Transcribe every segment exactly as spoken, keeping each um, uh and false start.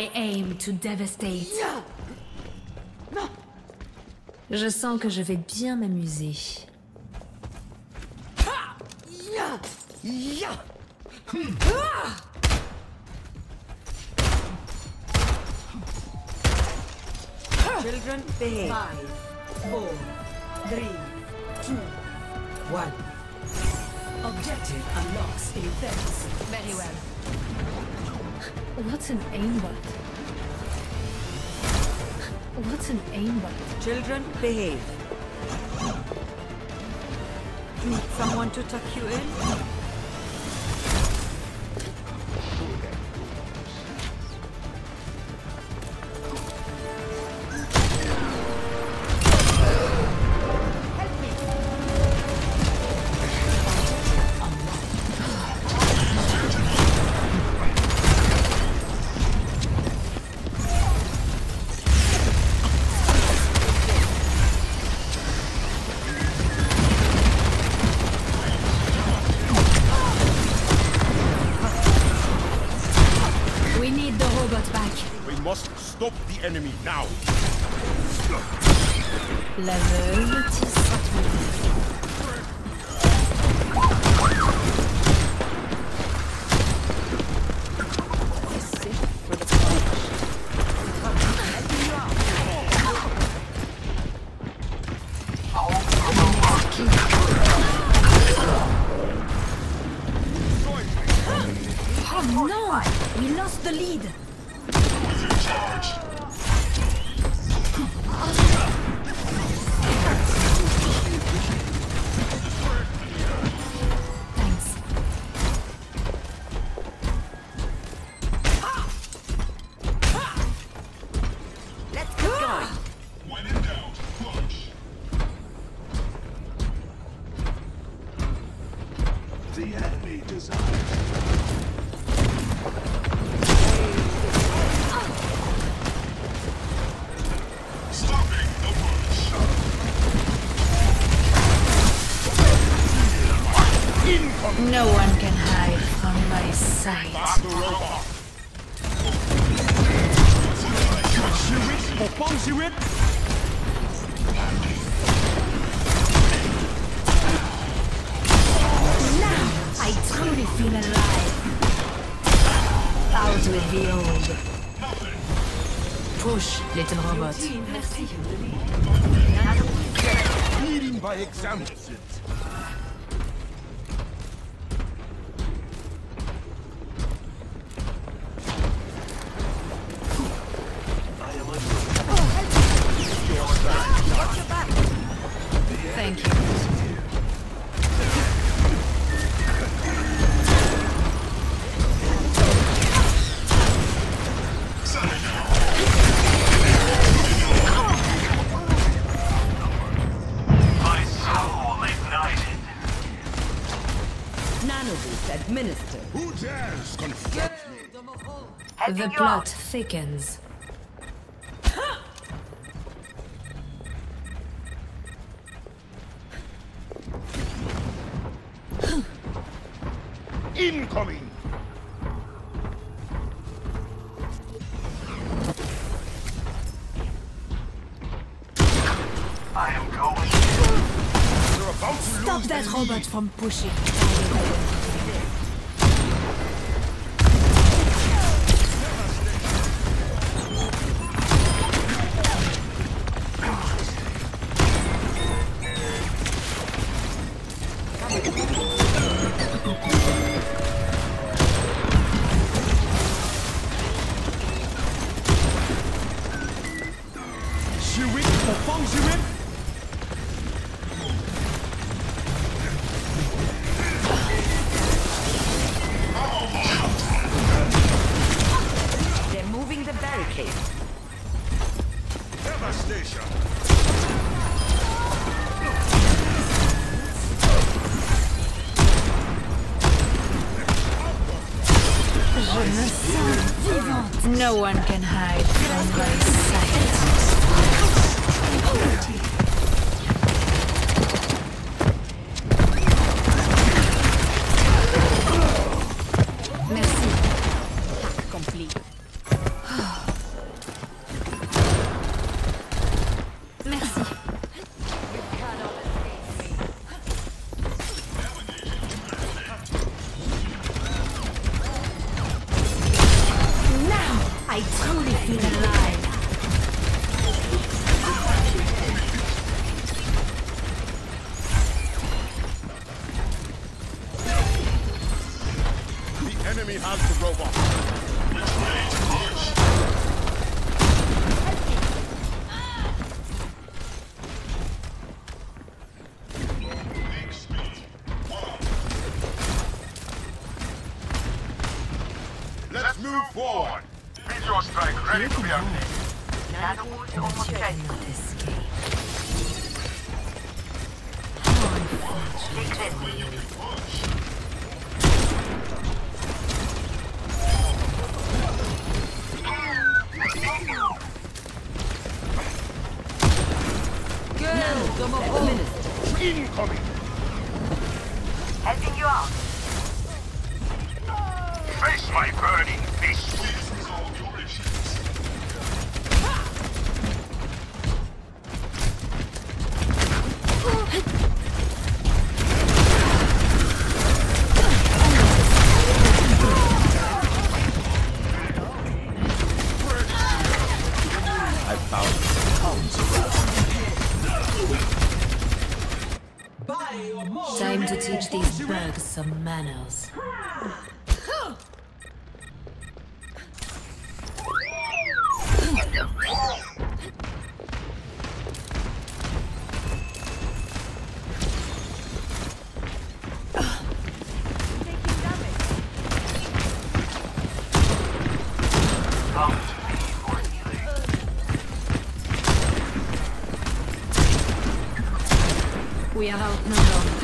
I aim to devastate. Je sens que je vais bien m'amuser. Children, behave. Five, four, three, two, one. Objective unlocks in thirty seconds. Very well. What's an aimbot? What's an aimbot? Children, behave. Need someone to tuck you in? Stop the enemy now. L'aveugle oh no! We lost the lead. No one can hide from my sight. Now I truly feel alive. Out with the old. Push, little robot. Leading by example. Administered. Who dares confront me? The plot thickens. Incoming. I am going. You're about to lose. Stop that robot from pushing. No one can hide from my sight. Merci. Hack complete. Astro Strike ready to be active. Incoming! Helping you out! Face my burning beast! Please resolve your issues! I found tons of us. Time to teach these birds some manners. We are outnumbered.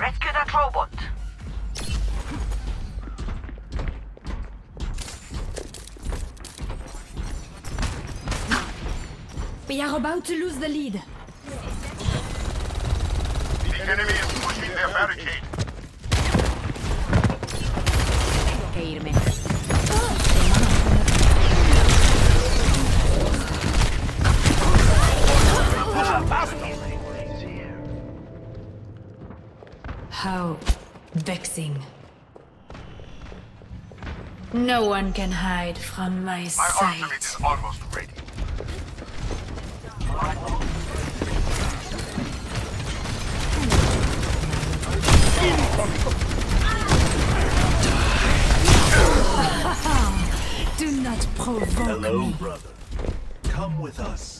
Rescue that robot. We are about to lose the lead. The enemy is pushing their barricade. How vexing. No one can hide from my, my sight. My ultimate is almost ready. Do not provoke Hello, me. Hello, brother. Come with us.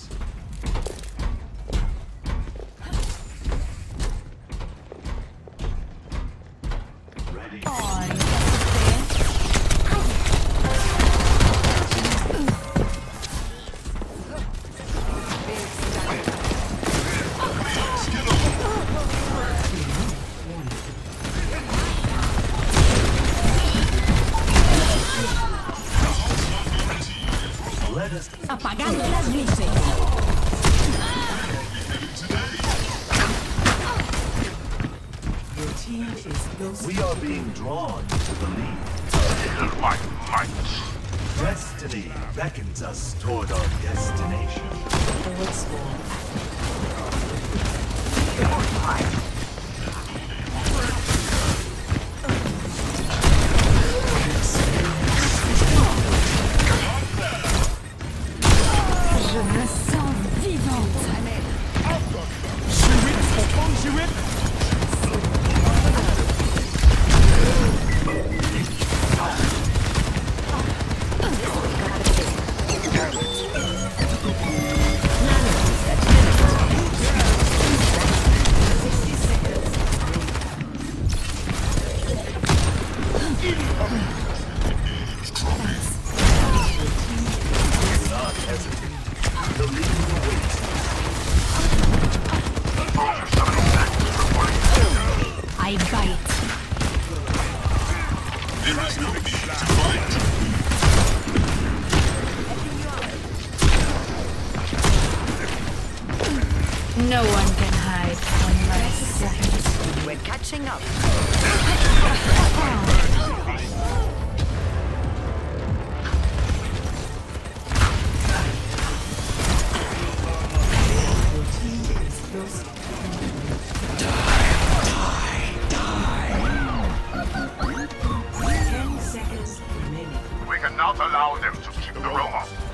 Apagando las luces. Your team is we are being drawn to the lead. Feel my might. Destiny beckons us toward our destination. What's more? I bite. There is no need to fight. No one can hide from my sight. We're catching up. Not allow them to keep the robot.